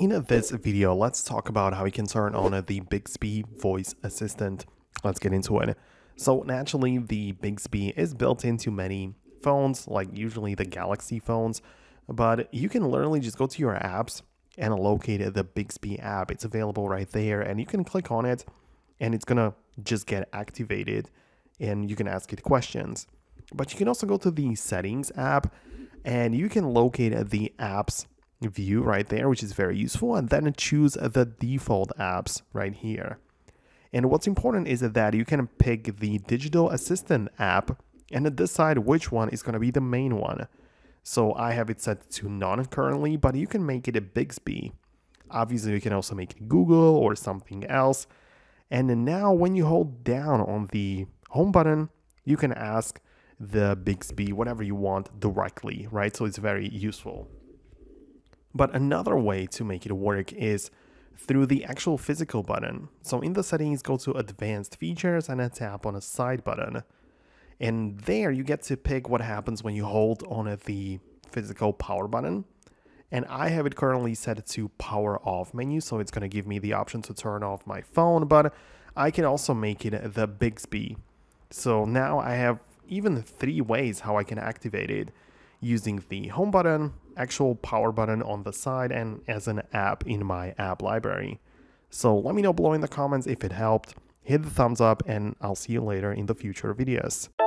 In this video, let's talk about how we can turn on the Bixby voice assistant. Let's get into it. So naturally, the Bixby is built into many phones, like usually the Galaxy phones, but you can literally just go to your apps and locate the Bixby app. It's available right there, and you can click on it, and it's gonna just get activated, and you can ask it questions. But you can also go to the Settings app, and you can locate the apps view right there, which is very useful, and then choose the default apps right here. And what's important is that you can pick the digital assistant app and decide which one is going to be the main one. So I have it set to none currently, but you can make it a Bixby. Obviously, you can also make it Google or something else. And now when you hold down on the home button, you can ask the Bixby whatever you want directly, right? So it's very useful. But another way to make it work is through the actual physical button. So in the settings, go to Advanced Features and then tap on a side button. And there you get to pick what happens when you hold on the physical power button. And I have it currently set to power off menu, so it's going to give me the option to turn off my phone, but I can also make it the Bixby. So now I have even three ways how I can activate it, using the home button, actual power button on the side, and as an app in my app library. So let me know below in the comments if it helped. Hit the thumbs up, and I'll see you later in the future videos.